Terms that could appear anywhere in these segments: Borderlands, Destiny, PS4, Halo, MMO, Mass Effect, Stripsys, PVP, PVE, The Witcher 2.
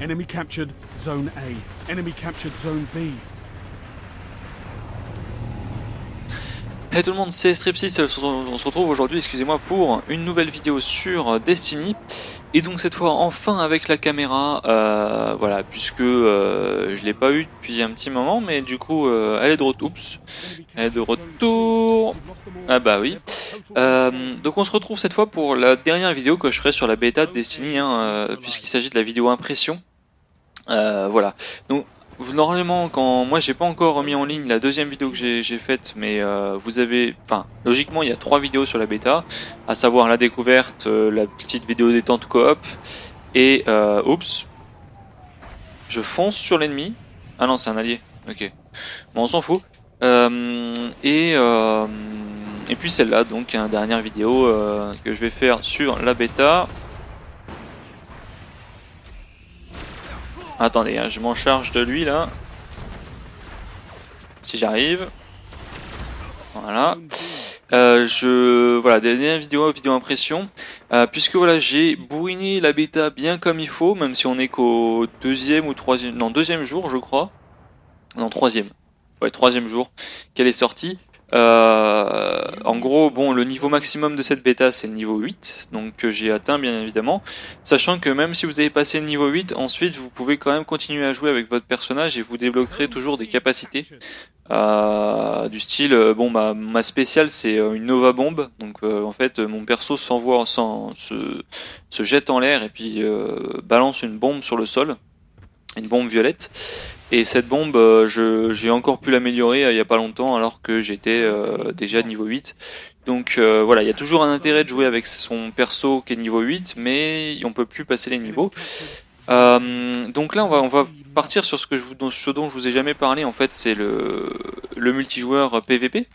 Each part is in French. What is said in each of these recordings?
Enemy captured Zone A. Enemy captured Zone B. Hey tout le monde, c'est Stripsys, on se retrouve aujourd'hui, excusez-moi, pour une nouvelle vidéo sur Destiny. Et donc cette fois enfin avec la caméra, voilà, puisque je ne l'ai pas eu depuis un petit moment, mais du coup elle est de retour. Oups, elle est de retour. Ah bah oui. Donc on se retrouve cette fois pour la dernière vidéo que je ferai sur la bêta de Destiny, hein, puisqu'il s'agit de la vidéo impression. Voilà. Donc normalement, quand moi j'ai pas encore remis en ligne la deuxième vidéo que j'ai faite, mais vous avez, enfin logiquement il y a 3 vidéos sur la bêta, à savoir la découverte, la petite vidéo détente coop et oups, je fonce sur l'ennemi. Ah non, c'est un allié. Ok, bon on s'en fout. Et puis celle-là, donc une dernière vidéo que je vais faire sur la bêta. Attendez, je m'en charge de lui là. Si j'arrive. Voilà. Voilà, dernière vidéo impression. Puisque voilà, j'ai bourriné la bêta bien comme il faut, même si on est qu'au deuxième ou troisième. Non, deuxième jour, je crois. Non, troisième. Ouais, troisième jour qu'elle est sortie. En gros, bon, le niveau maximum de cette bêta c'est le niveau 8, donc que j'ai atteint bien évidemment, sachant que même si vous avez passé le niveau 8, ensuite vous pouvez quand même continuer à jouer avec votre personnage et vous débloquerez toujours des capacités du style, bon bah, ma spéciale c'est une Nova Bombe, donc en fait mon perso se jette en l'air et puis balance une bombe sur le sol, une bombe violette. Et cette bombe, j'ai encore pu l'améliorer il n'y a pas longtemps alors que j'étais déjà niveau 8. Donc voilà, il y a toujours un intérêt de jouer avec son perso qui est niveau 8, mais on ne peut plus passer les niveaux. Donc là, on va partir sur ce dont je vous ai jamais parlé, en fait, c'est le multijoueur PVP.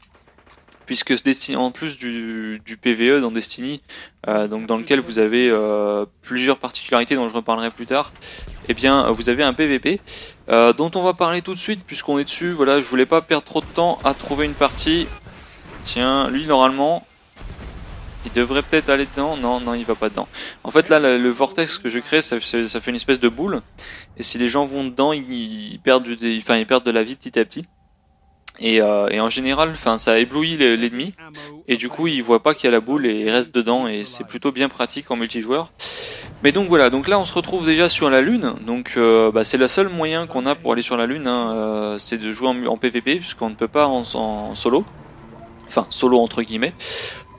Puisque en plus du PVE dans Destiny, donc dans lequel vous avez plusieurs particularités dont je reparlerai plus tard, eh bien vous avez un PVP dont on va parler tout de suite puisqu'on est dessus. Voilà, je voulais pas perdre trop de temps à trouver une partie. Tiens, lui normalement, il devrait peut-être aller dedans. Non, non, il va pas dedans. En fait, là, le vortex que je crée, ça fait une espèce de boule. Et si les gens vont dedans, ils perdent de la vie petit à petit. Et en général, ça éblouit l'ennemi et du coup il voit pas qu'il y a la boule et il reste dedans, et c'est plutôt bien pratique en multijoueur. Mais donc voilà, donc là on se retrouve déjà sur la lune, donc c'est le seul moyen qu'on a pour aller sur la lune, hein, c'est de jouer en PVP puisqu'on ne peut pas en solo, enfin solo entre guillemets.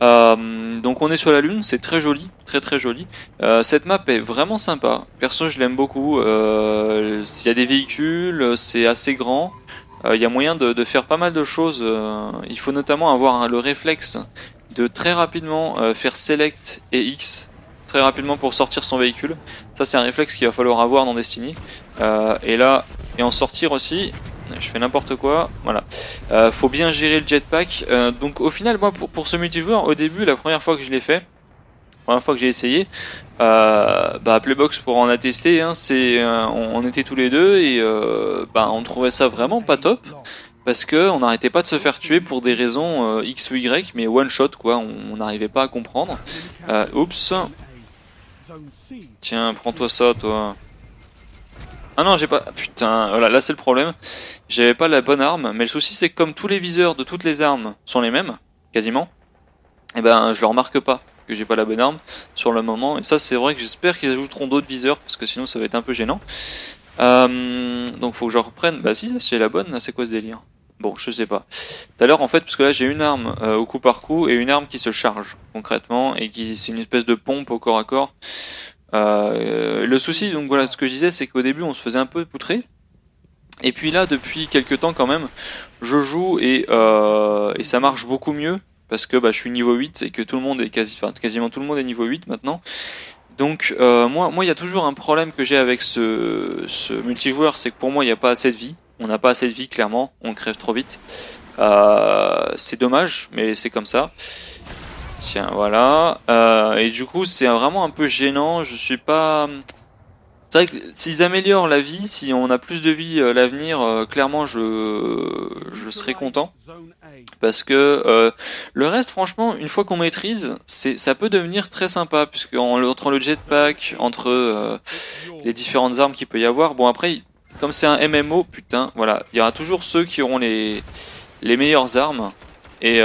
Donc on est sur la lune, c'est très joli, très joli. Cette map est vraiment sympa, perso je l'aime beaucoup, s'il y a des véhicules c'est assez grand. Il y a moyen de faire pas mal de choses, il faut notamment avoir le réflexe de très rapidement faire select et X très rapidement pour sortir son véhicule. Ça c'est un réflexe qu'il va falloir avoir dans Destiny, et en sortir aussi, je fais n'importe quoi, voilà. Faut bien gérer le jetpack, donc au final moi pour ce multijoueur, au début la première fois que je l'ai fait, j'ai essayé, Playbox pour en attester, hein, on était tous les deux et on trouvait ça vraiment pas top parce qu'on n'arrêtait pas de se faire tuer pour des raisons X ou Y, mais one shot quoi, on n'arrivait pas à comprendre. Oups, tiens, prends-toi ça toi. Ah non, j'ai pas... Putain, voilà, là c'est le problème, j'avais pas la bonne arme, mais le souci c'est que comme tous les viseurs de toutes les armes sont les mêmes, quasiment, et je le remarque pas. J'ai pas la bonne arme sur le moment, et ça c'est vrai que j'espère qu'ils ajouteront d'autres viseurs parce que sinon ça va être un peu gênant. Donc faut que je reprenne. Bah si j'ai la bonne, c'est quoi ce délire? Bon, je sais pas. Tout à l'heure en fait, parce que là j'ai une arme au coup par coup et une arme qui se charge concrètement et qui c'est une espèce de pompe au corps à corps. Le souci, donc voilà ce que je disais, c'est qu'au début on se faisait un peu poutrer. Et puis là depuis quelques temps quand même, je joue et ça marche beaucoup mieux. Parce que je suis niveau 8 et que tout le monde est quasiment tout le monde est niveau 8 maintenant. Donc moi il y a toujours un problème que j'ai avec ce multijoueur, c'est que pour moi il n'y a pas assez de vie. On n'a pas assez de vie clairement, on crève trop vite. C'est dommage, mais c'est comme ça. Tiens, voilà. Et du coup c'est vraiment un peu gênant, je suis pas... C'est vrai que s'ils améliorent la vie, si on a plus de vie à l'avenir, clairement je serai content. Parce que le reste, franchement, une fois qu'on maîtrise, ça peut devenir très sympa. Puisque entre le jetpack, entre les différentes armes qu'il peut y avoir, bon après, comme c'est un MMO, putain, voilà, il y aura toujours ceux qui auront les meilleures armes. Et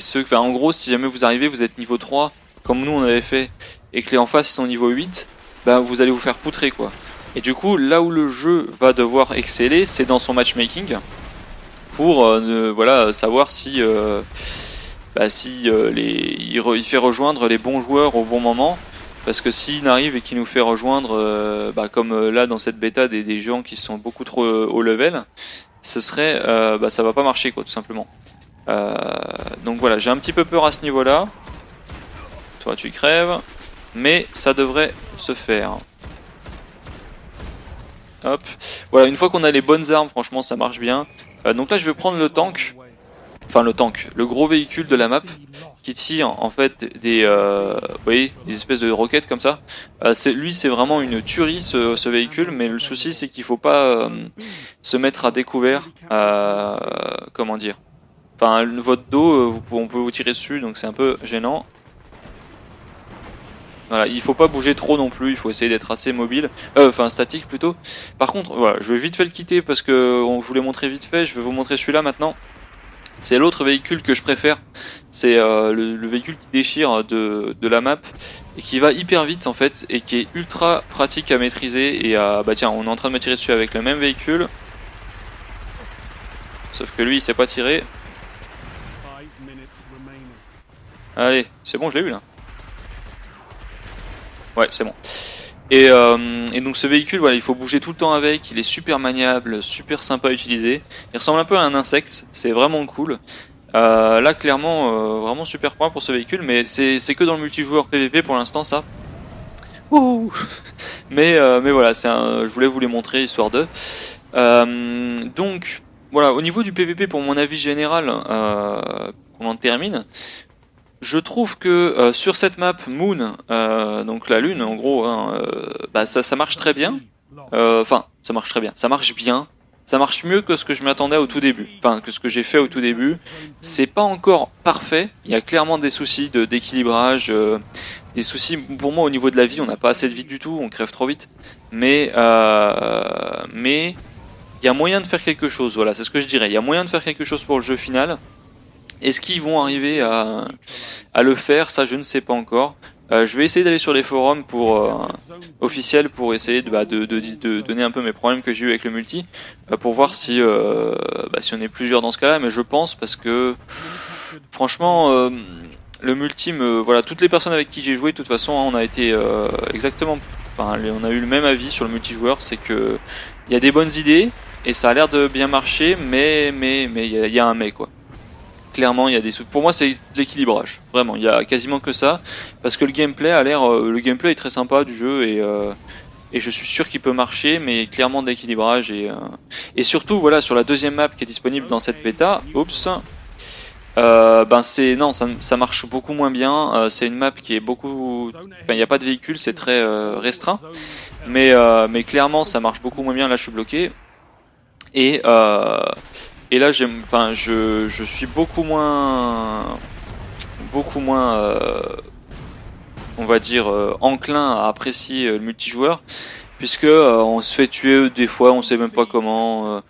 ceux, enfin, en gros, si jamais vous arrivez, vous êtes niveau 3, comme nous on avait fait, et que les en face ils sont niveau 8, bah, vous allez vous faire poutrer quoi. Et du coup, là où le jeu va devoir exceller, c'est dans son matchmaking pour voilà, savoir si, il fait rejoindre les bons joueurs au bon moment. Parce que s'il arrive et qu'il nous fait rejoindre, comme là dans cette bêta, des gens qui sont beaucoup trop haut level, ce serait, ça va pas marcher quoi, tout simplement. Donc voilà, j'ai un petit peu peur à ce niveau-là. Toi tu crèves. Mais ça devrait se faire. Hop. Voilà, une fois qu'on a les bonnes armes, franchement ça marche bien. Donc là je vais prendre le tank. Enfin le tank, le gros véhicule de la map qui tire en fait vous voyez, des espèces de roquettes comme ça. Lui c'est vraiment une tuerie ce véhicule, mais le souci c'est qu'il faut pas se mettre à découvert. Comment dire, enfin votre dos, on peut vous tirer dessus, donc c'est un peu gênant. Voilà, il faut pas bouger trop non plus, il faut essayer d'être assez mobile, enfin statique plutôt. Par contre, voilà, je vais vite fait le quitter parce que je vous l'ai montré vite fait, je vais vous montrer celui-là maintenant. C'est l'autre véhicule que je préfère, c'est le véhicule qui déchire de la map et qui va hyper vite en fait et qui est ultra pratique à maîtriser et à... Bah tiens, on est en train de me tirer dessus avec le même véhicule. Sauf que lui il sait pas tirer. Allez, c'est bon, je l'ai eu là. Ouais, c'est bon. Et donc ce véhicule, voilà, il faut bouger tout le temps avec, il est super maniable, super sympa à utiliser. Il ressemble un peu à un insecte, c'est vraiment cool. Là, clairement, vraiment super point pour ce véhicule, mais c'est que dans le multijoueur PVP pour l'instant, ça. Ouh. Mais voilà, je voulais vous les montrer, histoire de... donc, voilà, au niveau du PVP, pour mon avis général, on en termine... Je trouve que sur cette map Moon, donc la lune en gros, hein, ça marche très bien. Enfin, ça marche très bien. Ça marche bien. Ça marche mieux que ce que je m'attendais au tout début. Enfin, que ce que j'ai fait au tout début. C'est pas encore parfait. Il y a clairement des soucis d'équilibrage, des soucis pour moi au niveau de la vie. On n'a pas assez de vie du tout. On crève trop vite. Mais il y a moyen de faire quelque chose. Voilà, c'est ce que je dirais. Il y a moyen de faire quelque chose pour le jeu final. Est-ce qu'ils vont arriver à le faire? Ça, je ne sais pas encore. Je vais essayer d'aller sur les forums officiels pour essayer de donner un peu mes problèmes que j'ai eu avec le multi, pour voir si on est plusieurs dans ce cas-là. Mais je pense, parce que franchement, le multi, voilà, toutes les personnes avec qui j'ai joué, de toute façon, hein, on a été exactement, enfin, on a eu le même avis sur le multijoueur, c'est que il y a des bonnes idées et ça a l'air de bien marcher, mais il y a un mais quoi. Clairement, il y a des sous. Pour moi, c'est l'équilibrage. Vraiment, il y a quasiment que ça, parce que le gameplay a l'air, le gameplay est très sympa du jeu et je suis sûr qu'il peut marcher, mais clairement de l'équilibrage et surtout voilà sur la deuxième map qui est disponible dans cette bêta. Oups. C'est non, ça marche beaucoup moins bien. C'est une map qui est beaucoup. Il n'y a pas de véhicule, c'est très restreint. Mais clairement, ça marche beaucoup moins bien. Là, je suis bloqué et là, je suis beaucoup moins, on va dire, enclin à apprécier le multijoueur, puisque on se fait tuer des fois, on sait même pas comment.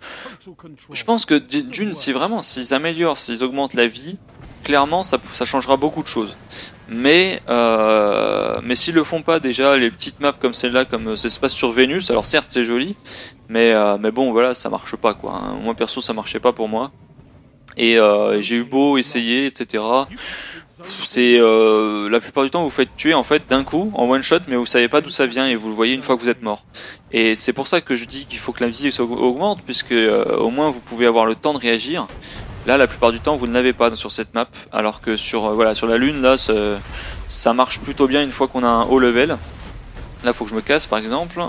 Je pense que d'une, si vraiment, s'ils améliorent, s'ils augmentent la vie, clairement, ça changera beaucoup de choses. Mais s'ils le font pas, déjà les petites maps comme celle-là, comme ça se passe sur Vénus, alors certes c'est joli, mais bon voilà, ça marche pas quoi. Hein. Moi perso ça marchait pas pour moi. Et j'ai eu beau essayer, etc. C'est la plupart du temps vous faites tuer en fait d'un coup en one shot, mais vous savez pas d'où ça vient et vous le voyez une fois que vous êtes mort. Et c'est pour ça que je dis qu'il faut que la vie augmente, puisque au moins vous pouvez avoir le temps de réagir. Là, la plupart du temps, vous ne l'avez pas sur cette map, alors que sur la lune, là, ça marche plutôt bien une fois qu'on a un haut level. Là, faut que je me casse, par exemple.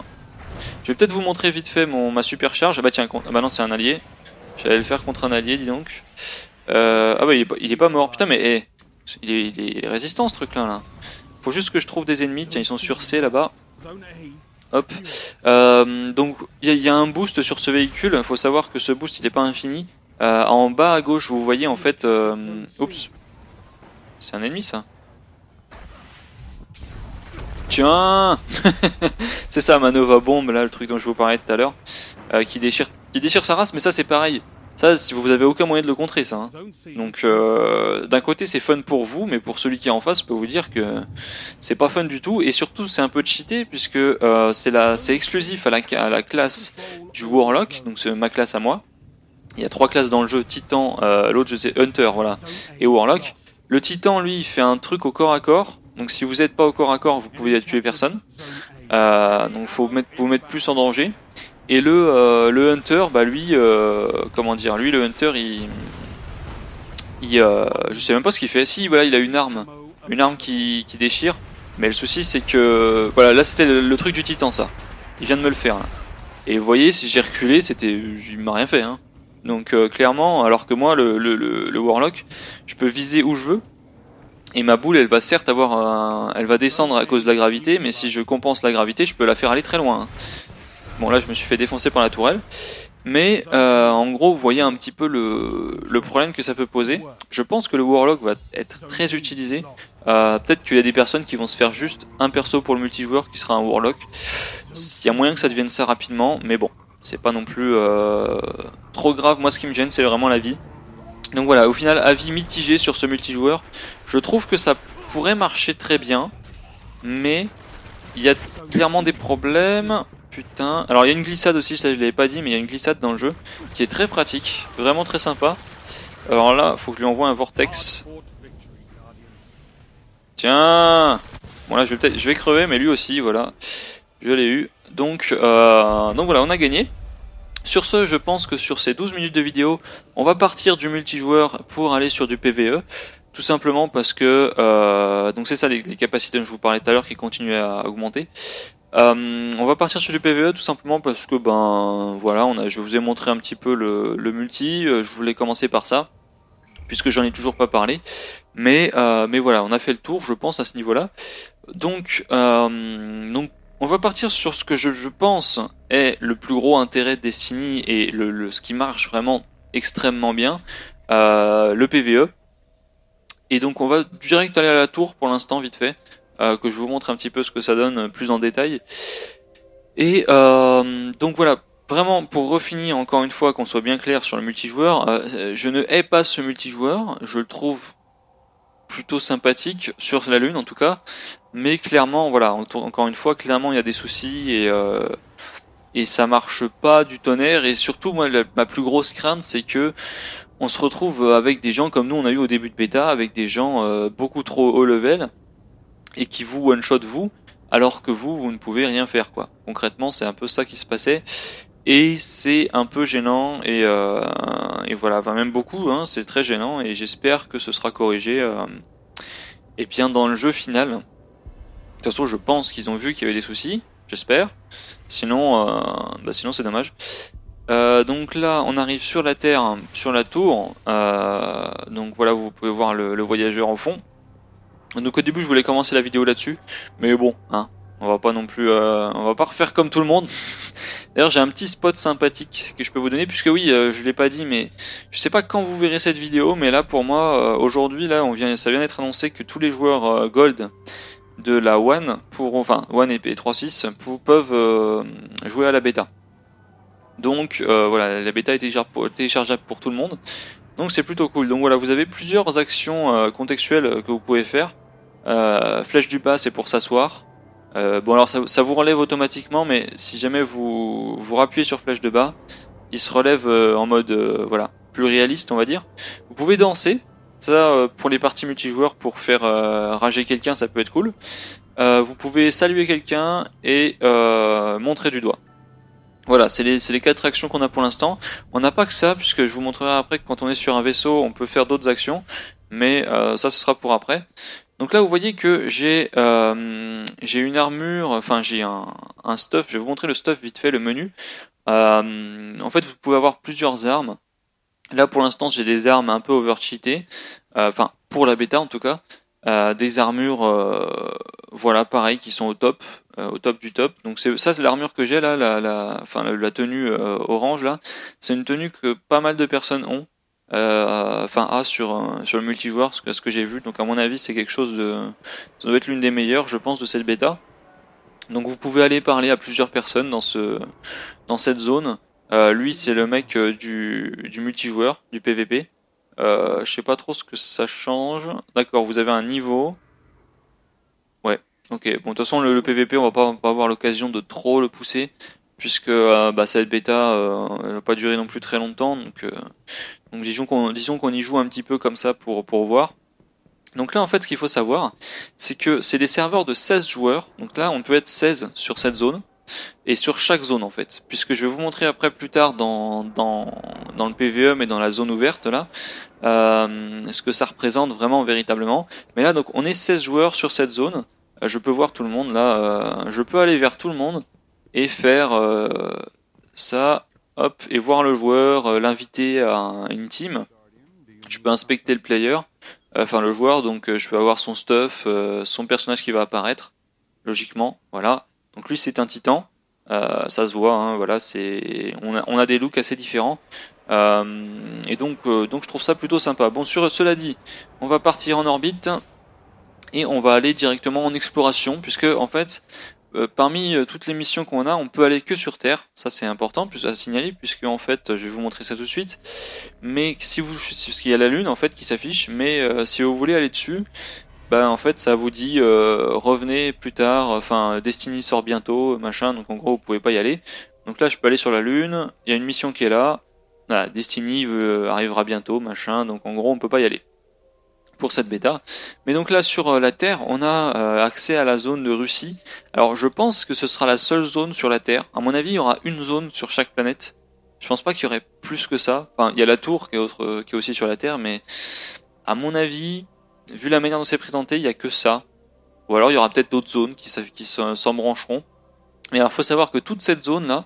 Je vais peut-être vous montrer vite fait ma supercharge. Ah bah tiens, non, c'est un allié. J'allais le faire contre un allié, dis donc. Il est pas mort. Putain, mais il est résistant, ce truc-là. Faut juste que je trouve des ennemis. Tiens, ils sont sur C, là-bas. Hop. Donc il y a un boost sur ce véhicule. Il faut savoir que ce boost il n'est pas infini. En bas à gauche vous voyez en fait... Oups. C'est un ennemi ça. Tiens. C'est ça, Manova Bombe, là, le truc dont je vous parlais tout à l'heure. Qui déchire sa race, mais ça c'est pareil. Ça, vous avez aucun moyen de le contrer, ça. Hein. Donc, d'un côté, c'est fun pour vous, mais pour celui qui est en face, je peux vous dire que c'est pas fun du tout. Et surtout, c'est un peu cheaté, puisque c'est exclusif à la classe du Warlock, donc c'est ma classe à moi. Il y a 3 classes dans le jeu, Titan, l'autre, je sais, Hunter, voilà, et Warlock. Le Titan, lui, il fait un truc au corps à corps, donc si vous n'êtes pas au corps à corps, vous pouvez tuer personne. Donc, faut vous mettre plus en danger. Et le Hunter, bah lui, comment dire, lui le Hunter, je sais même pas ce qu'il fait. Si, voilà, il a une arme qui déchire. Mais le souci, c'est que, voilà, là c'était le truc du Titan, ça. Il vient de me le faire. Là. Et vous voyez, si j'ai reculé, il m'a rien fait. Hein. Donc clairement, alors que moi, le Warlock, je peux viser où je veux. Et ma boule, elle va certes avoir, elle va descendre à cause de la gravité, mais si je compense la gravité, je peux la faire aller très loin. Hein. Bon là je me suis fait défoncer par la tourelle, mais en gros vous voyez un petit peu le problème que ça peut poser. Je pense que le Warlock va être très utilisé, peut-être qu'il y a des personnes qui vont se faire juste un perso pour le multijoueur qui sera un Warlock. Il y a moyen que ça devienne ça rapidement, mais bon, c'est pas non plus trop grave. Moi ce qui me gêne c'est vraiment la vie. Donc voilà, au final avis mitigé sur ce multijoueur. Je trouve que ça pourrait marcher très bien, mais il y a clairement des problèmes... Putain, alors il y a une glissade aussi, ça je l'avais pas dit, mais il y a une glissade dans le jeu qui est très pratique, vraiment très sympa. Alors là, faut que je lui envoie un vortex. Tiens, bon là je vais crever, mais lui aussi, voilà, je l'ai eu. Donc voilà, on a gagné. Sur ce, je pense que sur ces 12 minutes de vidéo, on va partir du multijoueur pour aller sur du PvE. Tout simplement parce que, donc c'est ça les capacités dont je vous parlais tout à l'heure qui continuent à augmenter. On va partir sur du PvE tout simplement parce que ben voilà, je vous ai montré un petit peu le multi, je voulais commencer par ça puisque j'en ai toujours pas parlé, mais voilà, on a fait le tour je pense à ce niveau là. Donc on va partir sur ce que je pense est le plus gros intérêt de Destiny et ce qui marche vraiment extrêmement bien, le PvE. Et donc on va direct aller à la tour pour l'instant vite fait. Que je vous montre un petit peu ce que ça donne plus en détail. Et donc voilà, vraiment pour refinir encore une fois, qu'on soit bien clair sur le multijoueur, je ne hais pas ce multijoueur, je le trouve plutôt sympathique, sur la lune en tout cas, mais clairement, voilà, encore une fois, clairement il y a des soucis et ça marche pas du tonnerre. Et surtout, moi, ma plus grosse crainte c'est que on se retrouve avec des gens comme nous on a eu au début de bêta, avec des gens beaucoup trop haut level, et qui vous one-shot vous, alors que vous ne pouvez rien faire, quoi. Concrètement, c'est un peu ça qui se passait, et c'est un peu gênant, et voilà, enfin, même beaucoup, hein, c'est très gênant, et j'espère que ce sera corrigé, et bien dans le jeu final. De toute façon, je pense qu'ils ont vu qu'il y avait des soucis, j'espère, sinon, sinon c'est dommage. Donc là, on arrive sur la Terre, sur la tour, donc voilà, vous pouvez voir le voyageur au fond. Donc au début je voulais commencer la vidéo là-dessus, mais bon, hein, on va pas non plus, on va pas refaire comme tout le monde. D'ailleurs j'ai un petit spot sympathique que je peux vous donner, puisque oui, je l'ai pas dit, mais je sais pas quand vous verrez cette vidéo, mais là pour moi, aujourd'hui là, ça vient d'être annoncé que tous les joueurs Gold de la One, enfin One et 3.6 peuvent jouer à la bêta. Donc voilà, la bêta est téléchargeable pour tout le monde. Donc c'est plutôt cool. Donc voilà, vous avez plusieurs actions contextuelles que vous pouvez faire. Flèche du bas, c'est pour s'asseoir. Bon alors ça vous relève automatiquement, mais si jamais vous rappuyez sur flèche de bas, il se relève en mode voilà, plus réaliste on va dire. Vous pouvez danser, ça pour les parties multijoueurs, pour faire rager quelqu'un, ça peut être cool. Vous pouvez saluer quelqu'un et montrer du doigt. Voilà, c'est les 4 actions qu'on a pour l'instant. On n'a pas que ça, puisque je vous montrerai après que quand on est sur un vaisseau, on peut faire d'autres actions. Mais ça, ce sera pour après. Donc là, vous voyez que j'ai une armure, enfin j'ai un stuff. Je vais vous montrer le stuff vite fait, le menu. En fait, vous pouvez avoir plusieurs armes. Là, pour l'instant, j'ai des armes un peu overcheatées. Enfin, pour la bêta en tout cas. Des armures, voilà, pareil, qui sont au top. au top du top. Donc ça c'est l'armure que j'ai là, la tenue orange là. C'est une tenue que pas mal de personnes ont, sur le multijoueur, ce que j'ai vu. Donc à mon avis c'est quelque chose de, ça doit être l'une des meilleures je pense de cette bêta. Donc vous pouvez aller parler à plusieurs personnes dans cette zone. Lui c'est le mec du multijoueur, du PVP. Je sais pas trop ce que ça change. D'accord, vous avez un niveau. Ouais, ok. Bon, de toute façon le PVP on va pas avoir l'occasion de trop le pousser, puisque cette bêta n'a pas duré non plus très longtemps. Donc disons qu'on y joue un petit peu comme ça pour voir. Donc là en fait ce qu'il faut savoir, c'est que c'est des serveurs de 16 joueurs. Donc là on peut être 16 sur cette zone. Et sur chaque zone en fait, puisque je vais vous montrer après plus tard dans le PVE mais dans la zone ouverte là, ce que ça représente vraiment véritablement. Mais là donc on est 16 joueurs sur cette zone, je peux voir tout le monde là, je peux aller vers tout le monde et faire ça, hop, et voir le joueur, l'inviter à une team. Je peux inspecter le player, le joueur, donc je peux avoir son stuff, son personnage qui va apparaître, logiquement, voilà. Donc lui c'est un titan, ça se voit, hein, voilà, on a des looks assez différents, et donc je trouve ça plutôt sympa. Bon, cela dit, on va partir en orbite, et on va aller directement en exploration, puisque en fait, parmi toutes les missions qu'on a, on peut aller que sur Terre, ça c'est important à signaler, puisque en fait, je vais vous montrer ça tout de suite, mais parce qu'il y a la Lune en fait qui s'affiche, mais si vous voulez aller dessus, en fait ça vous dit revenez plus tard, Destiny sort bientôt, machin, donc en gros vous pouvez pas y aller. Donc là je peux aller sur la Lune, il y a une mission qui est là, voilà, Destiny arrivera bientôt, machin, donc en gros on peut pas y aller pour cette bêta. Mais donc là sur la Terre on a accès à la zone de Russie. Alors je pense que ce sera la seule zone sur la Terre, à mon avis il y aura une zone sur chaque planète, je pense pas qu'il y aurait plus que ça. Enfin il y a la tour qui est aussi sur la Terre, mais à mon avis... Vu la manière dont c'est présenté, il n'y a que ça. Ou alors il y aura peut-être d'autres zones qui s'en brancheront. Mais alors il faut savoir que toute cette zone là,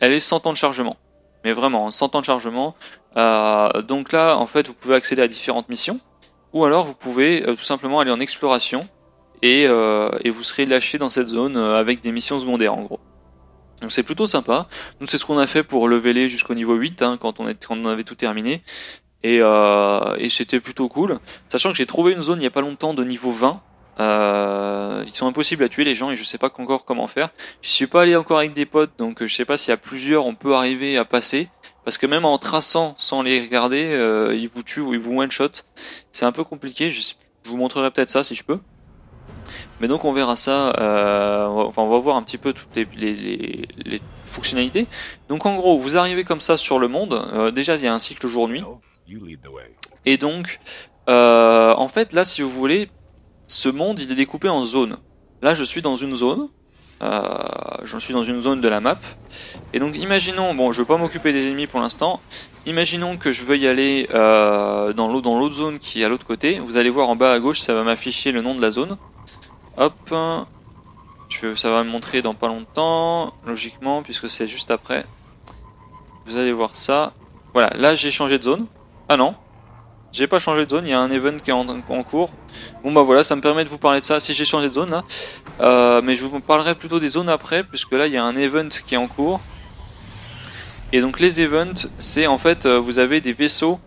elle est sans temps de chargement. Mais vraiment, sans temps de chargement. Donc là en fait vous pouvez accéder à différentes missions. Ou alors vous pouvez tout simplement aller en exploration. Et vous serez lâché dans cette zone avec des missions secondaires en gros. Donc c'est plutôt sympa. Nous c'est ce qu'on a fait pour leveler jusqu'au niveau 8 hein, quand on avait tout terminé. Et c'était plutôt cool, sachant que j'ai trouvé une zone il n'y a pas longtemps de niveau 20, ils sont impossibles à tuer les gens et je sais pas encore comment faire. Je suis pas allé encore avec des potes, donc je sais pas si à plusieurs on peut arriver à passer, parce que même en traçant sans les regarder, ils vous tuent ou ils vous one shot, c'est un peu compliqué. Je vous montrerai peut-être ça si je peux. Mais donc on verra ça, on va voir un petit peu toutes les fonctionnalités. Donc en gros vous arrivez comme ça sur le monde, déjà il y a un cycle jour-nuit. Et donc, en fait, là, si vous voulez, ce monde, il est découpé en zones. Là, je suis dans une zone. J'en suis dans une zone de la map. Et donc, imaginons... Bon, je ne veux pas m'occuper des ennemis pour l'instant. Imaginons que je veux y aller dans l'autre zone qui est à l'autre côté. Vous allez voir en bas à gauche, ça va m'afficher le nom de la zone. Hop. Ça va me montrer dans pas longtemps, logiquement, puisque c'est juste après. Vous allez voir ça. Voilà, là, j'ai changé de zone. Ah non, j'ai pas changé de zone, il y a un event qui est en cours. Bon bah voilà, ça me permet de vous parler de ça si j'ai changé de zone là. Mais je vous parlerai plutôt des zones après, puisque là il y a un event qui est en cours. Et donc les events, c'est en fait, vous avez des vaisseaux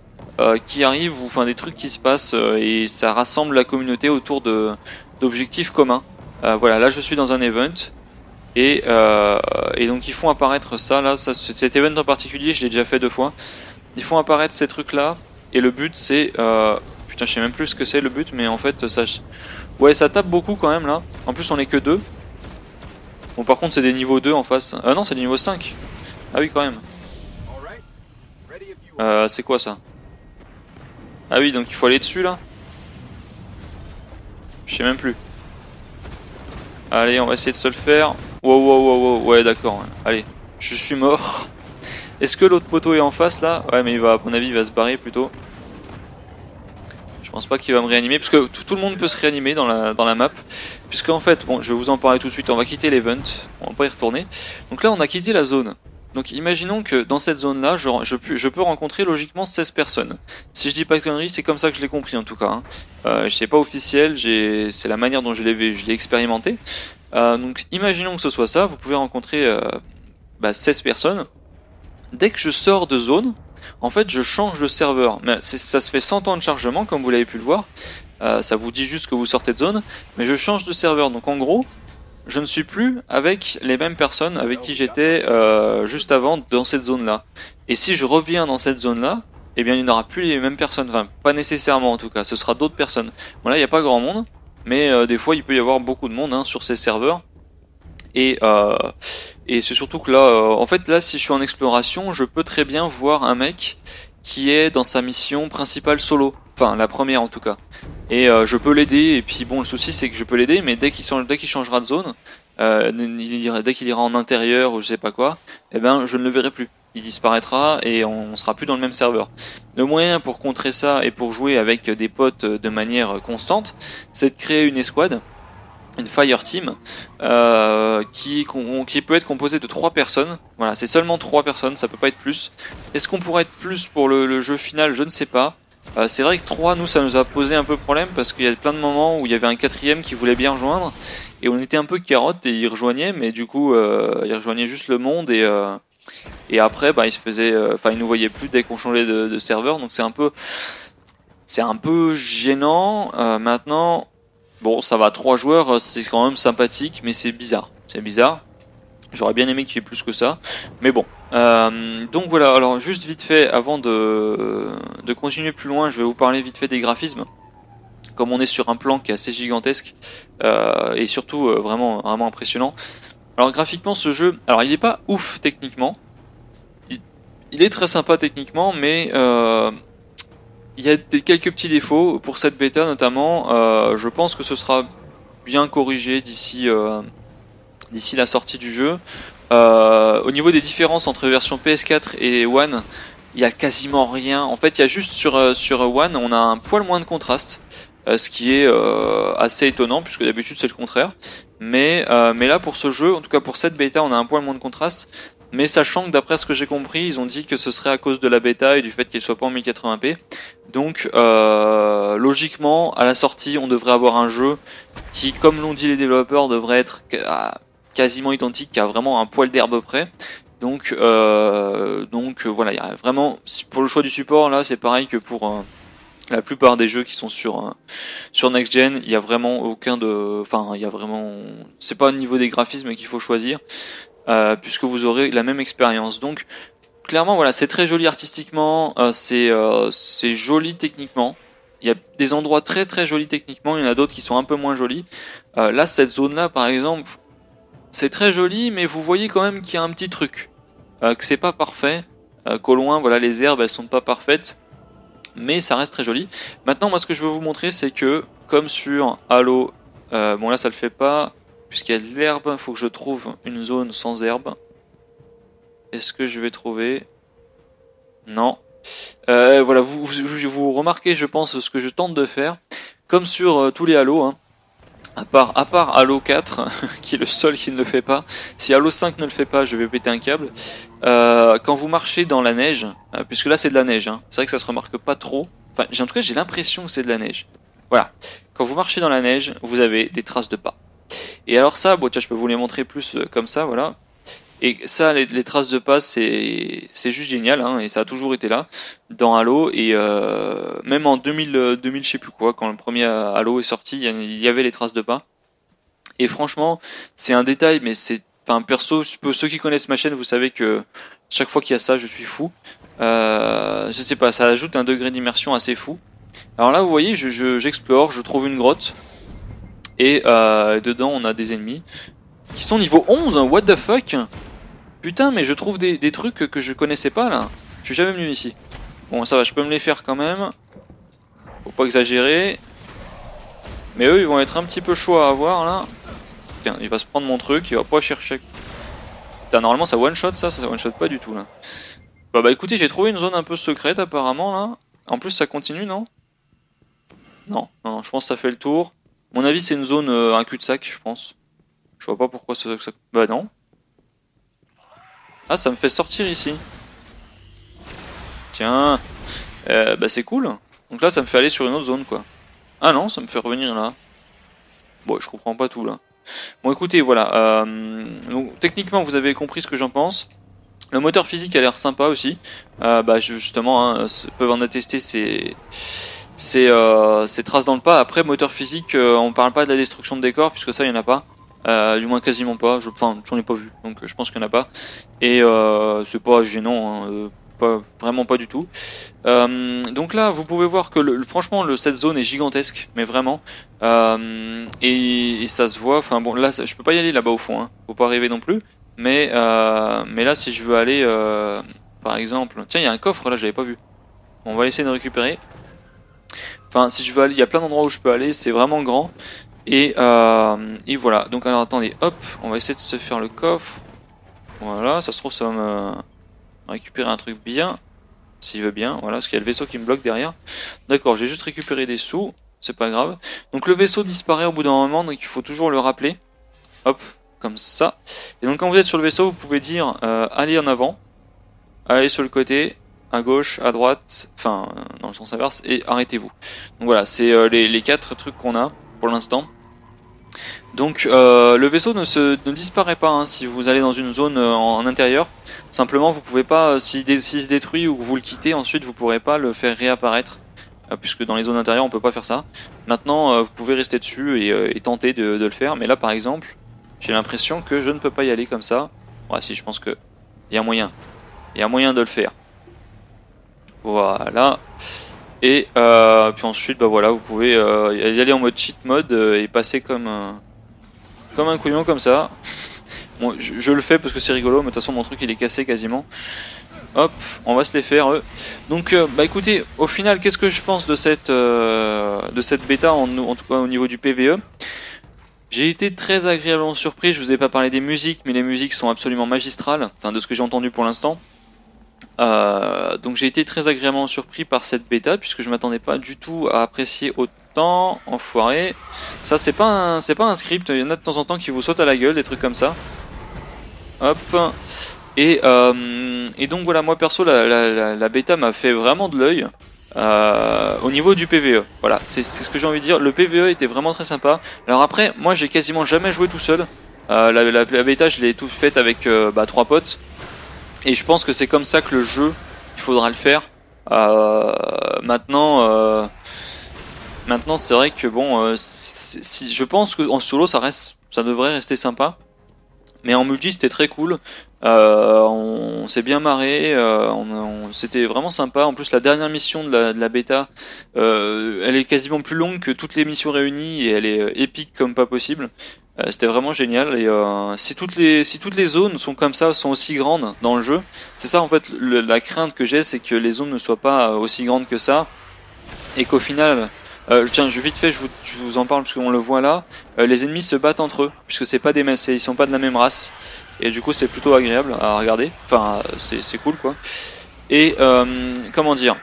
qui arrivent, ou enfin des trucs qui se passent, et ça rassemble la communauté autour d'objectifs communs. Voilà, là je suis dans un event. Et donc ils font apparaître ça, là, cet event en particulier, je l'ai déjà fait 2 fois. Ils font apparaître ces trucs là, et le but c'est... Putain je sais même plus ce que c'est le but, mais en fait ça... Ouais ça tape beaucoup quand même là, en plus on est que 2. Bon par contre c'est des niveaux 2 en face, ah non c'est des niveaux 5. Ah oui quand même. C'est quoi ça? Ah oui donc il faut aller dessus là. Je sais même plus. Allez on va essayer de se le faire. Wow wow wow wow, ouais d'accord, allez, je suis mort. Est-ce que l'autre poteau est en face là? Ouais mais il va, à mon avis il va se barrer plutôt. Je pense pas qu'il va me réanimer, parce que tout le monde peut se réanimer dans la map. Puisque en fait, bon je vais vous en parler tout de suite, on va quitter l'event, on va pas y retourner. Donc là on a quitté la zone. Donc imaginons que dans cette zone là, je peux rencontrer logiquement 16 personnes. Si je dis pas de conneries, c'est comme ça que je l'ai compris en tout cas. Hein. C'est pas officiel, c'est la manière dont je l'ai expérimenté. Donc imaginons que ce soit ça, vous pouvez rencontrer 16 personnes. Dès que je sors de zone, en fait je change de serveur. Mais ça se fait sans temps de chargement comme vous l'avez pu le voir. Ça vous dit juste que vous sortez de zone, mais je change de serveur. Donc en gros, je ne suis plus avec les mêmes personnes avec qui j'étais juste avant dans cette zone-là. Et si je reviens dans cette zone-là, eh bien il n'y aura plus les mêmes personnes. Enfin, pas nécessairement en tout cas, ce sera d'autres personnes. Bon là, il n'y a pas grand monde, mais des fois il peut y avoir beaucoup de monde hein, sur ces serveurs. Et c'est surtout que là, en fait là, si je suis en exploration, je peux très bien voir un mec qui est dans sa mission principale solo. Enfin, la première en tout cas. Et je peux l'aider, et puis bon, le souci c'est que je peux l'aider, mais dès qu'il changera de zone, dès qu'il ira en intérieur ou je sais pas quoi, eh ben je ne le verrai plus. Il disparaîtra et on sera plus dans le même serveur. Le moyen pour contrer ça et pour jouer avec des potes de manière constante, c'est de créer une escouade, une fire team, qui peut être composée de 3 personnes. Voilà, c'est seulement 3 personnes, ça peut pas être plus. Est-ce qu'on pourrait être plus pour le jeu final? Je ne sais pas. C'est vrai que 3, nous, ça nous a posé un peu problème parce qu'il y a plein de moments où il y avait un 4ème qui voulait bien rejoindre et on était un peu carotte et il rejoignait, mais du coup il rejoignait juste le monde et après bah, il se faisait, il nous voyait plus dès qu'on changeait de serveur, donc c'est un peu gênant. Maintenant, bon, ça va, 3 joueurs, c'est quand même sympathique, mais c'est bizarre. J'aurais bien aimé qu'il y ait plus que ça, mais bon. Donc voilà, alors juste vite fait, avant de continuer plus loin, je vais vous parler vite fait des graphismes. Comme on est sur un plan qui est assez gigantesque, et surtout vraiment impressionnant. Alors graphiquement, ce jeu, alors il n'est pas ouf techniquement. Il est très sympa techniquement, mais il y a quelques petits défauts. Pour cette bêta notamment, je pense que ce sera bien corrigé d'ici la sortie du jeu. Au niveau des différences entre version PS4 et One, il n'y a quasiment rien. En fait, il y a juste sur One, on a un poil moins de contraste, ce qui est assez étonnant, puisque d'habitude c'est le contraire. Mais là, pour ce jeu, en tout cas pour cette bêta, on a un poil moins de contraste. Mais sachant que d'après ce que j'ai compris, ils ont dit que ce serait à cause de la bêta et du fait qu'il ne soit pas en 1080p. Donc logiquement, à la sortie, on devrait avoir un jeu qui, comme l'ont dit les développeurs, devrait être quasiment identique, qui a vraiment un poil d'herbe près. Donc voilà, il y a vraiment, pour le choix du support, là c'est pareil que pour la plupart des jeux qui sont sur Next Gen, il y a vraiment c'est pas au niveau des graphismes qu'il faut choisir, puisque vous aurez la même expérience. Donc clairement voilà, c'est très joli artistiquement, c'est joli techniquement. Il y a des endroits très très jolis techniquement, il y en a d'autres qui sont un peu moins jolis. Là, cette zone là par exemple, c'est très joli, mais vous voyez quand même qu'il y a un petit truc, que c'est pas parfait, qu'au loin, voilà, les herbes, elles sont pas parfaites, mais ça reste très joli. Maintenant, moi, ce que je veux vous montrer, c'est que, comme sur Halo, bon là, ça le fait pas, puisqu'il y a de l'herbe, il faut que je trouve une zone sans herbe. Est-ce que je vais trouver? Non. Voilà, vous remarquez, je pense, ce que je tente de faire, comme sur tous les Halos, hein. À part Halo 4, qui est le seul qui ne le fait pas. Si Halo 5 ne le fait pas, je vais péter un câble. Quand vous marchez dans la neige, puisque là c'est de la neige, hein, c'est vrai que ça se remarque pas trop. Enfin, en tout cas, j'ai l'impression que c'est de la neige. Voilà. Quand vous marchez dans la neige, vous avez des traces de pas. Et alors ça, bon, tiens, je peux vous les montrer plus comme ça, voilà. Et ça, les traces de pas, c'est juste génial, hein, et ça a toujours été là dans Halo, et même en 2000 je sais plus quoi, quand le premier Halo est sorti, il y avait les traces de pas. Et franchement, c'est un détail, mais c'est, enfin, perso, ceux qui connaissent ma chaîne, vous savez que chaque fois qu'il y a ça, je suis fou. Je sais pas, ça ajoute un degré d'immersion assez fou. Alors là, vous voyez, j'explore, je trouve une grotte, et dedans, on a des ennemis qui sont niveau 11, hein, what the fuck? Putain, mais je trouve des trucs que je connaissais pas là. Je suis jamais venu ici. Bon, ça va, je peux me les faire quand même. Faut pas exagérer. Mais eux, ils vont être un petit peu chauds à avoir là. Putain, il va se prendre mon truc, il va pas chercher. Putain, normalement ça one shot, ça one shot pas du tout là. Bah écoutez, j'ai trouvé une zone un peu secrète apparemment là. En plus, ça continue, non? Non, je pense que ça fait le tour. À mon avis, c'est une zone, un cul-de-sac, je pense. Je vois pas pourquoi ça... Bah non. Ah, ça me fait sortir ici. Tiens. Bah c'est cool. Donc là, ça me fait aller sur une autre zone, quoi. Ah non, ça me fait revenir là. Bon, je comprends pas tout, là. Bon, écoutez, voilà. Donc, techniquement, vous avez compris ce que j'en pense. Le moteur physique a l'air sympa aussi. Bah, justement, hein, peuvent en attester ces traces dans le pas. Après, moteur physique, on parle pas de la destruction de décors, puisque ça, il n'y en a pas. Du moins, quasiment pas. Enfin, j'en ai pas vu, donc je pense qu'il n'y en a pas. Et c'est pas gênant, hein, vraiment pas du tout. Donc là, vous pouvez voir que franchement, cette zone est gigantesque, mais vraiment. Et ça se voit. Enfin bon, là, je peux pas y aller là-bas au fond. Hein. Faut pas rêver non plus. Mais là, si je veux aller, par exemple, tiens, il y a un coffre là, j'avais pas vu. On va essayer de récupérer. Enfin, si je veux aller, il y a plein d'endroits où je peux aller. C'est vraiment grand. Et voilà. Donc alors, attendez, hop, on va essayer de se faire le coffre. Voilà, ça se trouve ça va me récupérer un truc bien, s'il veut bien, voilà, parce qu'il y a le vaisseau qui me bloque derrière. D'accord, j'ai juste récupéré des sous, c'est pas grave. Donc le vaisseau disparaît au bout d'un moment, donc il faut toujours le rappeler. Hop, comme ça. Et donc quand vous êtes sur le vaisseau, vous pouvez dire aller en avant, aller sur le côté, à gauche, à droite, enfin dans le sens inverse, et arrêtez-vous. Donc voilà, c'est les quatre trucs qu'on a pour l'instant. Donc le vaisseau ne disparaît pas hein, si vous allez dans une zone en intérieur. Simplement vous pouvez pas, s'il se détruit ou que vous le quittez, ensuite vous pourrez pas le faire réapparaître. Puisque dans les zones intérieures on peut pas faire ça. Maintenant vous pouvez rester dessus et tenter de le faire. Mais là par exemple, j'ai l'impression que je ne peux pas y aller comme ça. Ouais si, je pense que il y a moyen. Il y a moyen de le faire. Voilà. Et puis ensuite, bah voilà, vous pouvez y aller en mode cheat mode et passer comme un couillon comme ça. Bon, je le fais parce que c'est rigolo, mais de toute façon mon truc il est cassé quasiment. Hop, on va se les faire eux. Donc bah écoutez, au final, qu'est-ce que je pense de cette bêta, en tout cas au niveau du PVE? J'ai été très agréablement surpris. Je vous ai pas parlé des musiques, mais les musiques sont absolument magistrales, enfin de ce que j'ai entendu pour l'instant. Donc j'ai été très agréablement surpris par cette bêta, puisque je m'attendais pas du tout à apprécier autant. Enfoiré. Ça c'est pas un script, il y en a de temps en temps qui vous sautent à la gueule, des trucs comme ça. Hop. Et donc voilà, moi perso la bêta m'a fait vraiment de l'œil au niveau du PVE. Voilà, c'est ce que j'ai envie de dire, le PVE était vraiment très sympa. Alors après, moi j'ai quasiment jamais joué tout seul. La bêta je l'ai toute faite avec 3 potes. Et je pense que c'est comme ça que le jeu, il faudra le faire. Maintenant, c'est vrai que bon, je pense qu'en solo, ça devrait rester sympa. Mais en multi, c'était très cool. On s'est bien marré, c'était vraiment sympa. En plus, la dernière mission de la bêta, elle est quasiment plus longue que toutes les missions réunies et elle est épique comme pas possible. C'était vraiment génial et si toutes les zones sont comme ça, sont aussi grandes dans le jeu, c'est ça en fait la crainte que j'ai, c'est que les zones ne soient pas aussi grandes que ça et qu'au final, tiens vite fait je vous en parle parce qu'on le voit là, les ennemis se battent entre eux puisque c'est pas des mêmes, ils sont pas de la même race et du coup c'est plutôt agréable à regarder, enfin c'est cool quoi. Et comment dire?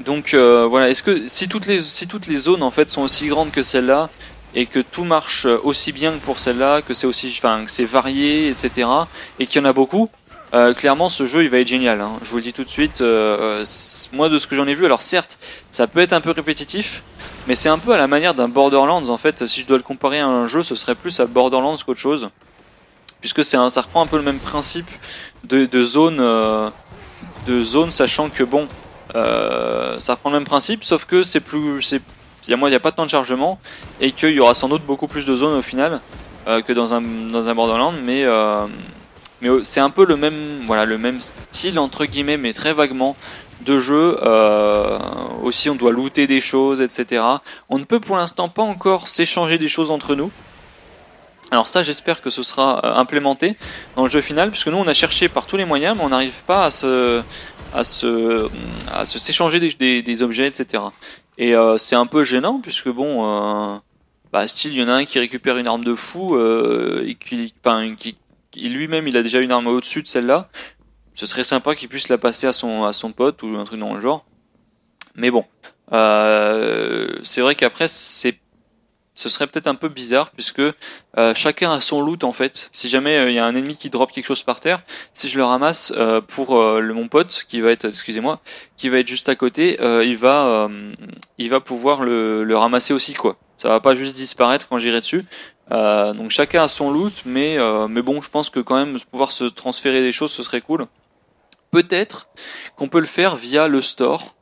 Donc voilà, est-ce que si toutes les zones en fait sont aussi grandes que celles-là, et que tout marche aussi bien que pour celle-là, que c'est aussi, enfin, que c'est varié, etc. Et qu'il y en a beaucoup. Clairement, ce jeu, il va être génial. Hein. Je vous le dis tout de suite. Moi, de ce que j'en ai vu, alors certes, ça peut être un peu répétitif, mais c'est un peu à la manière d'un Borderlands. En fait, si je dois le comparer à un jeu, ce serait plus à Borderlands qu'autre chose, puisque ça reprend un peu le même principe de zone, sachant que bon, ça reprend le même principe, sauf que c'est plus, il n'y a pas de temps de chargement et qu'il y aura sans doute beaucoup plus de zones au final que dans un Borderlands, mais c'est un peu le même, voilà, le même style entre guillemets, mais très vaguement de jeu. Aussi on doit looter des choses, etc. On ne peut pour l'instant pas encore s'échanger des choses entre nous. Alors ça, j'espère que ce sera implémenté dans le jeu final, puisque nous on a cherché par tous les moyens mais on n'arrive pas à se s'échanger des objets, etc. Et c'est un peu gênant, puisque bon, style, il y en a un qui récupère une arme de fou, et qui lui-même il a déjà une arme au-dessus de celle-là. Ce serait sympa qu'il puisse la passer à son pote ou un truc dans le genre. Mais bon, c'est vrai qu'après ce serait peut-être un peu bizarre, puisque chacun a son loot en fait. Si jamais il y a un ennemi qui drop quelque chose par terre, si je le ramasse pour mon pote qui va être, excusez-moi, qui va être juste à côté, il va pouvoir le ramasser aussi quoi. Ça va pas juste disparaître quand j'irai dessus. Donc chacun a son loot, mais bon, je pense que quand même pouvoir se transférer des choses, ce serait cool. Peut-être qu'on peut le faire via le store,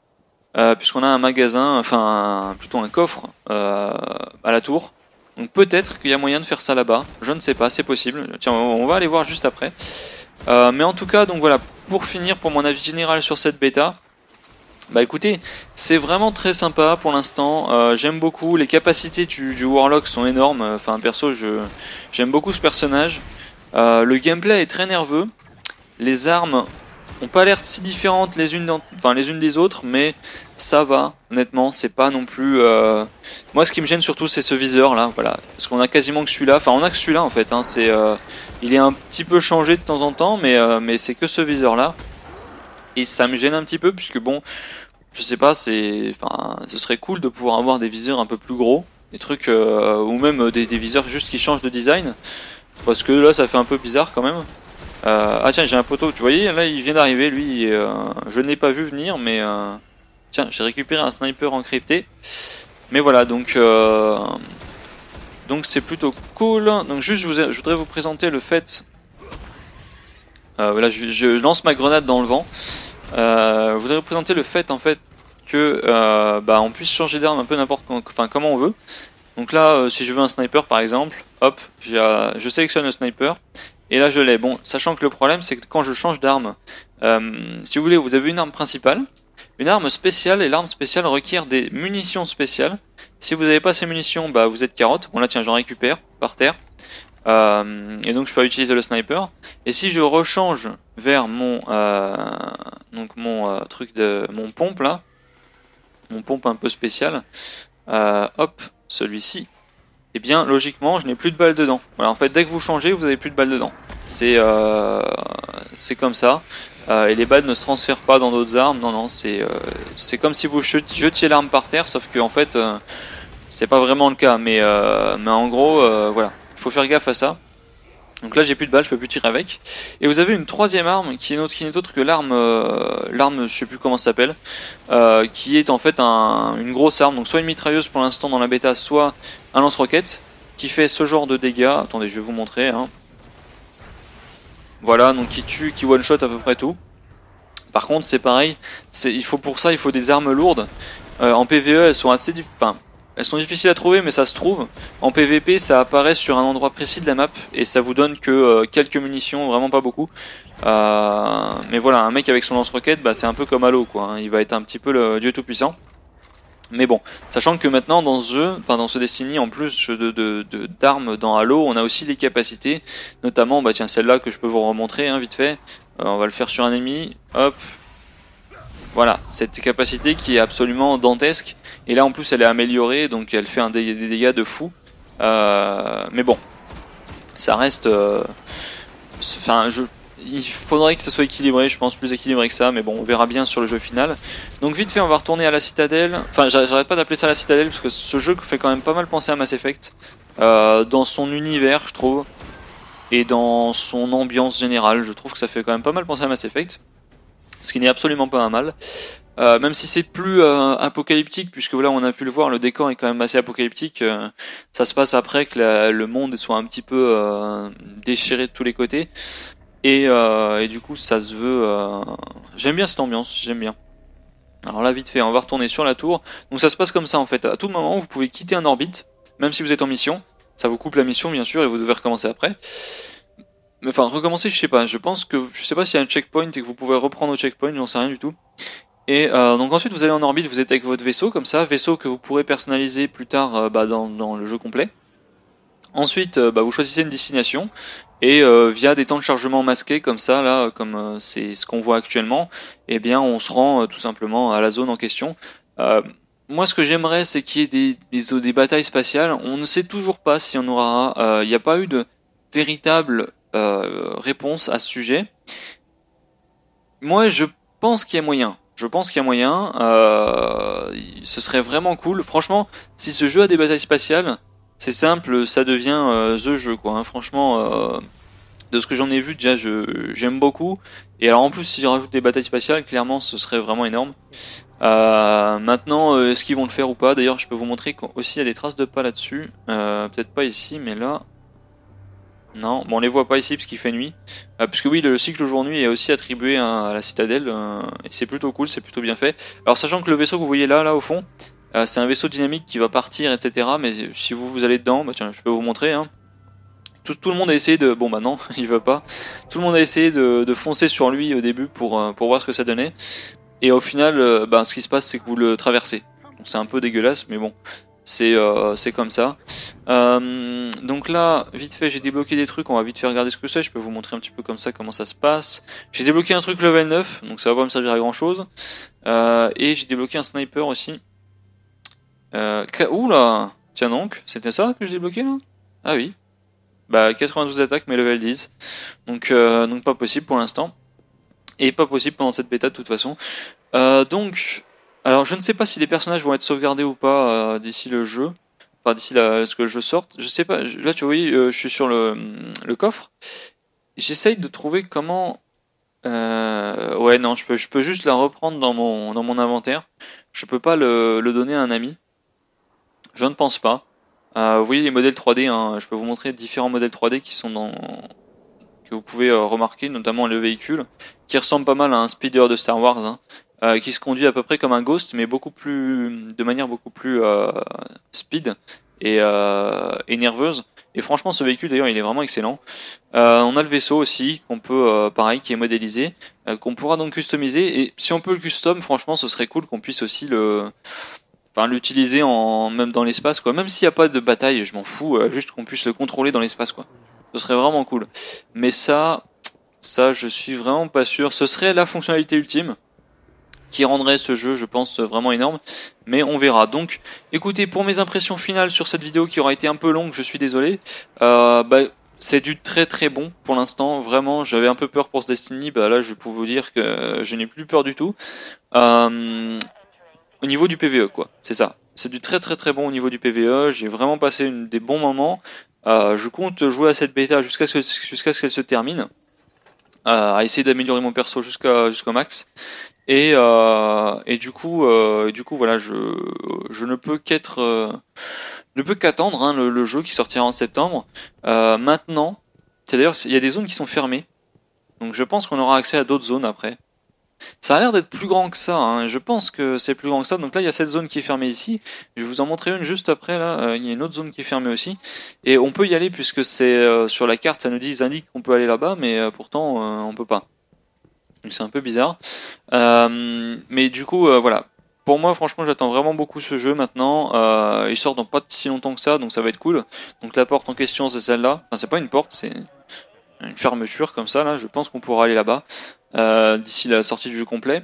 puisqu'on a un magasin, enfin plutôt un coffre à la tour. Donc peut-être qu'il y a moyen de faire ça là-bas, je ne sais pas, c'est possible. Tiens, on va aller voir juste après. Mais en tout cas, donc voilà, pour finir, pour mon avis général sur cette bêta, bah écoutez, c'est vraiment très sympa pour l'instant, j'aime beaucoup, les capacités du Warlock sont énormes, enfin perso, j'aime beaucoup ce personnage. Le gameplay est très nerveux, les armes n'ont pas l'air si différentes les unes des autres, mais ça va, honnêtement, c'est pas non plus... Moi ce qui me gêne surtout c'est ce viseur là, voilà, parce qu'on a quasiment que celui-là, enfin on a que celui-là en fait, hein. Il est un petit peu changé de temps en temps, mais c'est que ce viseur là. Et ça me gêne un petit peu, puisque bon, je sais pas, ce serait cool de pouvoir avoir des viseurs un peu plus gros, des trucs, ou même des viseurs juste qui changent de design, parce que là ça fait un peu bizarre quand même. Ah tiens, j'ai un poteau, tu voyais, là il vient d'arriver, lui, je n'ai pas vu venir, mais tiens, j'ai récupéré un sniper encrypté, mais voilà, donc c'est plutôt cool. Donc juste, je voudrais vous présenter le fait... voilà, je lance ma grenade dans le vent. Je voudrais présenter le fait en fait que on puisse changer d'arme un peu n'importe comment on veut. Donc là, si je veux un sniper par exemple, hop, je sélectionne le sniper et là je l'ai. Bon, sachant que le problème c'est que quand je change d'arme, si vous voulez, vous avez une arme principale, une arme spéciale, et l'arme spéciale requiert des munitions spéciales. Si vous n'avez pas ces munitions, bah vous êtes carotte. Bon là tiens, j'en récupère par terre. Et donc je peux utiliser le sniper. Et si je rechange vers mon pompe là, mon pompe un peu spécial, hop, celui-ci, et bien logiquement je n'ai plus de balles dedans. Voilà, en fait dès que vous changez vous n'avez plus de balles dedans. C'est comme ça. Et les balles ne se transfèrent pas dans d'autres armes. Non non, c'est comme si vous jetiez l'arme par terre, sauf que en fait c'est pas vraiment le cas. Mais en gros voilà. Faut faire gaffe à ça. Donc là j'ai plus de balles, je peux plus tirer avec. Et vous avez une troisième arme qui n'est autre que l'arme, je sais plus comment ça s'appelle, qui est en fait une grosse arme, donc soit une mitrailleuse pour l'instant dans la bêta, soit un lance-roquette qui fait ce genre de dégâts. Attendez, je vais vous montrer. Hein. Voilà, donc qui tue, qui one-shot à peu près tout. Par contre c'est pareil, il faut des armes lourdes. En PvE elles sont assez elles sont difficiles à trouver, mais ça se trouve. En PVP, ça apparaît sur un endroit précis de la map et ça vous donne que quelques munitions, vraiment pas beaucoup. Mais voilà, un mec avec son lance-roquette, bah, c'est un peu comme Halo, quoi, hein. Il va être un petit peu le dieu tout-puissant. Mais bon, sachant que maintenant dans ce jeu, enfin dans ce Destiny, en plus d'armes dans Halo, on a aussi des capacités, notamment, bah tiens, celle-là que je peux vous remontrer, hein, vite fait. On va le faire sur un ennemi, hop. Voilà, cette capacité qui est absolument dantesque. Et là en plus elle est améliorée, donc elle fait des dégâts de fou. Mais bon, ça reste... il faudrait que ça soit équilibré, je pense, plus équilibré que ça. Mais bon, on verra bien sur le jeu final. Donc vite fait, on va retourner à la citadelle. Enfin, j'arrête pas d'appeler ça la citadelle, parce que ce jeu fait quand même pas mal penser à Mass Effect. Dans son univers, je trouve. Et dans son ambiance générale, je trouve que ça fait quand même pas mal penser à Mass Effect. Ce qui n'est absolument pas un mal. Même si c'est plus apocalyptique, puisque voilà, on a pu le voir, le décor est quand même assez apocalyptique. Ça se passe après que le monde soit un petit peu déchiré de tous les côtés. Et du coup, ça se veut... J'aime bien cette ambiance, j'aime bien. Alors là, vite fait, on va retourner sur la tour. Donc ça se passe comme ça, en fait. À tout moment, vous pouvez quitter un orbite, même si vous êtes en mission. Ça vous coupe la mission, bien sûr, et vous devez recommencer après. Enfin, recommencer, je sais pas, je sais pas s'il y a un checkpoint et que vous pouvez reprendre au checkpoint, j'en sais rien du tout. Et donc ensuite vous allez en orbite, vous êtes avec votre vaisseau, comme ça, vaisseau que vous pourrez personnaliser plus tard dans le jeu complet. Ensuite, vous choisissez une destination, et via des temps de chargement masqués, comme ça, là, comme c'est ce qu'on voit actuellement, eh bien on se rend tout simplement à la zone en question. Moi ce que j'aimerais, c'est qu'il y ait des batailles spatiales. On ne sait toujours pas si on aura... Il n'y a pas eu de véritable... réponse à ce sujet. Moi je pense qu'il y a moyen, ce serait vraiment cool, franchement. Si ce jeu a des batailles spatiales, c'est simple, ça devient the jeu, quoi, hein. Franchement, de ce que j'en ai vu, déjà, j'aime beaucoup. Et alors en plus, si je rajoute des batailles spatiales, clairement, ce serait vraiment énorme. Maintenant, est-ce qu'ils vont le faire ou pas? D'ailleurs, je peux vous montrer qu'aussi il y a des traces de pas là-dessus. Peut-être pas ici, mais là... Non, bon, on les voit pas ici parce qu'il fait nuit. Parce que oui, le cycle jour-nuit est aussi attribué à la citadelle. Et c'est plutôt cool, c'est plutôt bien fait. Alors sachant que le vaisseau que vous voyez là, au fond, c'est un vaisseau dynamique qui va partir, etc. Mais si vous allez dedans, bah tiens, je peux vous montrer. Hein. Tout le monde a essayé de... Bon bah non, il veut pas. Tout le monde a essayé de foncer sur lui au début pour voir ce que ça donnait. Et au final, bah, ce qui se passe, c'est que vous le traversez. Donc c'est un peu dégueulasse, mais bon... c'est comme ça. Donc là, vite fait, j'ai débloqué des trucs. On va vite fait regarder ce que c'est. Je peux vous montrer un petit peu comme ça comment ça se passe. J'ai débloqué un truc level 9, donc ça va pas me servir à grand chose. Et j'ai débloqué un sniper aussi. Oula, tiens donc, c'était ça que j'ai débloqué là? Ah oui. Bah 92 d'attaque, mais level 10. Donc pas possible pour l'instant. Et pas possible pendant cette bêta de toute façon. Donc... Alors je ne sais pas si les personnages vont être sauvegardés ou pas d'ici le jeu, enfin d'ici ce que le jeu sorte. Je sais pas, là tu vois, je suis sur le coffre, j'essaye de trouver comment... Ouais non, je peux juste la reprendre dans mon inventaire, je peux pas le donner à un ami, je ne pense pas. Vous voyez les modèles 3D, hein, je peux vous montrer différents modèles 3D qui sont que vous pouvez remarquer, notamment le véhicule, qui ressemble pas mal à un speeder de Star Wars, hein. Qui se conduit à peu près comme un Ghost, mais de manière beaucoup plus speed et nerveuse. Et franchement, ce véhicule, d'ailleurs, il est vraiment excellent. On a le vaisseau aussi, qu'on peut, pareil, qui est modélisé, qu'on pourra donc customiser. Et si on peut le custom, franchement, ce serait cool qu'on puisse aussi l'utiliser même dans l'espace, quoi. Même s'il n'y a pas de bataille, je m'en fous, juste qu'on puisse le contrôler dans l'espace, quoi. Ce serait vraiment cool. Mais ça, je suis vraiment pas sûr. Ce serait la fonctionnalité ultime qui rendrait ce jeu, je pense, vraiment énorme, mais on verra. Donc, écoutez, pour mes impressions finales sur cette vidéo qui aura été un peu longue, je suis désolé, bah, c'est du très très bon pour l'instant, vraiment, j'avais un peu peur pour ce Destiny, bah là je peux vous dire que je n'ai plus peur du tout, au niveau du PvE quoi, c'est ça, c'est du très très très bon au niveau du PvE, j'ai vraiment passé des bons moments, je compte jouer à cette bêta jusqu'à ce qu'elle se termine, à essayer d'améliorer mon perso jusqu'au max. Et du coup voilà, je ne peux qu'attendre, hein, le jeu qui sortira en septembre. Maintenant, c'est d'ailleurs, il y a des zones qui sont fermées, donc je pense qu'on aura accès à d'autres zones après. Ça a l'air d'être plus grand que ça, hein. Je pense que c'est plus grand que ça. Donc là, il y a cette zone qui est fermée ici. Je vais vous en montrer une juste après. Là, il y a une autre zone qui est fermée aussi. Et on peut y aller puisque c'est sur la carte, ça nous dit, ils indiquent qu'on peut aller là-bas, mais pourtant on peut pas. Donc c'est un peu bizarre, mais du coup voilà, pour moi franchement j'attends vraiment beaucoup ce jeu maintenant, il sort dans pas si longtemps que ça, donc ça va être cool. Donc la porte en question c'est celle-là, enfin c'est pas une porte, c'est une fermeture comme ça là, je pense qu'on pourra aller là-bas d'ici la sortie du jeu complet.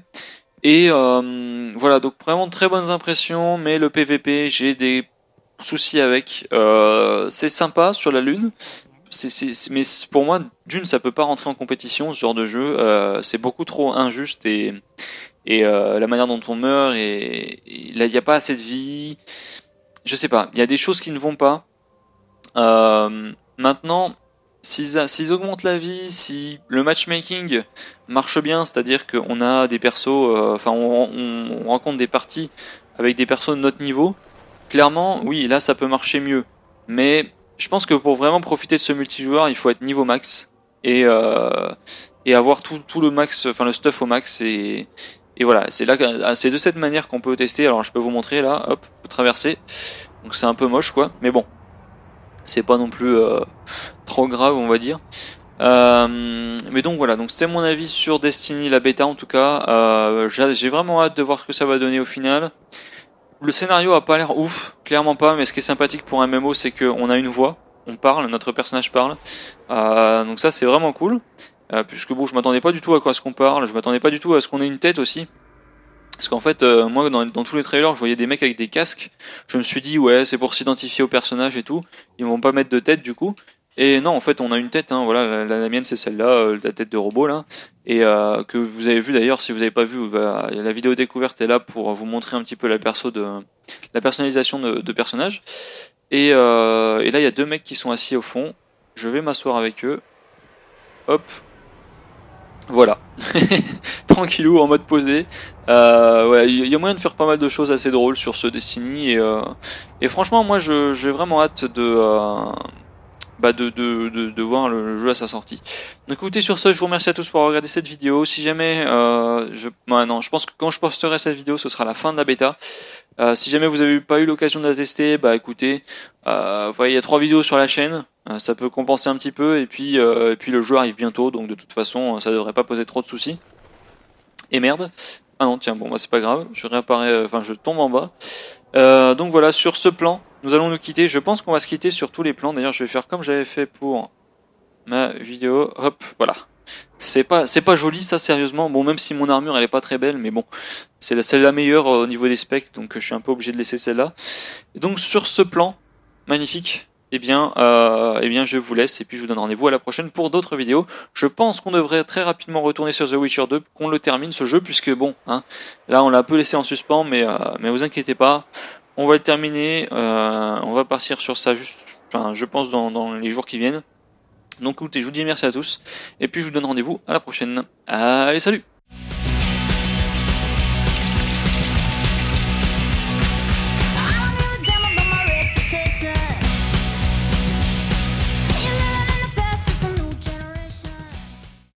Et voilà, donc vraiment très bonnes impressions, mais le PVP j'ai des soucis avec, c'est sympa sur la lune. Mais pour moi, d'une, ça peut pas rentrer en compétition ce genre de jeu, c'est beaucoup trop injuste et la manière dont on meurt et là il n'y a pas assez de vie, je sais pas, il y a des choses qui ne vont pas. Maintenant, s'ils augmentent la vie, si le matchmaking marche bien, c'est-à-dire qu'on a des persos, enfin on rencontre des parties avec des persos de notre niveau, clairement, oui, là ça peut marcher mieux, mais je pense que pour vraiment profiter de ce multijoueur, il faut être niveau max et avoir tout le max, enfin le stuff au max et voilà. C'est de cette manière qu'on peut tester. Alors je peux vous montrer là, hop, vous traversez. Donc c'est un peu moche quoi, mais bon, c'est pas non plus trop grave on va dire. Mais donc voilà, donc c'était mon avis sur Destiny, la bêta en tout cas. J'ai vraiment hâte de voir ce que ça va donner au final. Le scénario a pas l'air ouf, clairement pas, mais ce qui est sympathique pour un MMO, c'est qu'on a une voix, on parle, notre personnage parle, donc ça c'est vraiment cool, puisque bon, je m'attendais pas du tout à quoi ce qu'on parle, je m'attendais pas du tout à ce qu'on ait une tête aussi, parce qu'en fait, moi dans tous les trailers, je voyais des mecs avec des casques, je me suis dit ouais, c'est pour s'identifier au personnage et tout, ils vont pas mettre de tête du coup, et non, en fait, on a une tête, hein, voilà, la mienne c'est celle-là, la tête de robot là, et que vous avez vu d'ailleurs, si vous n'avez pas vu, bah, la vidéo découverte est là pour vous montrer un petit peu la personnalisation de personnages. Et là, il y a deux mecs qui sont assis au fond, je vais m'asseoir avec eux, hop, voilà, tranquillou, en mode posé. Ouais, y a moyen de faire pas mal de choses assez drôles sur ce Destiny, et franchement moi j'ai vraiment hâte de voir le jeu à sa sortie. Donc écoutez, sur ce, je vous remercie à tous pour avoir regardé cette vidéo. Si jamais, je pense que quand je posterai cette vidéo, ce sera la fin de la bêta. Si jamais vous n'avez pas eu l'occasion de la tester, bah écoutez, il y a 3 vidéos sur la chaîne, ça peut compenser un petit peu, et puis le jeu arrive bientôt, donc de toute façon, ça devrait pas poser trop de soucis. Et merde. Ah non, tiens, bon, bah c'est pas grave, je réapparais, enfin je tombe en bas. Donc voilà, sur ce plan, nous allons nous quitter. Je pense qu'on va se quitter sur tous les plans. D'ailleurs, je vais faire comme j'avais fait pour ma vidéo. Hop, voilà. C'est pas joli, ça, sérieusement. Bon, même si mon armure, elle est pas très belle, mais bon, c'est celle-là meilleure au niveau des specs, donc je suis un peu obligé de laisser celle-là. Donc, sur ce plan, magnifique, eh bien, je vous laisse, et puis je vous donne rendez-vous à la prochaine pour d'autres vidéos. Je pense qu'on devrait très rapidement retourner sur The Witcher 2, qu'on le termine, ce jeu, puisque bon, hein, là, on l'a un peu laissé en suspens, mais vous inquiétez pas. On va le terminer, on va partir sur ça juste, enfin, je pense dans les jours qui viennent. Donc écoutez, je vous dis merci à tous, et puis je vous donne rendez-vous à la prochaine. Allez, salut!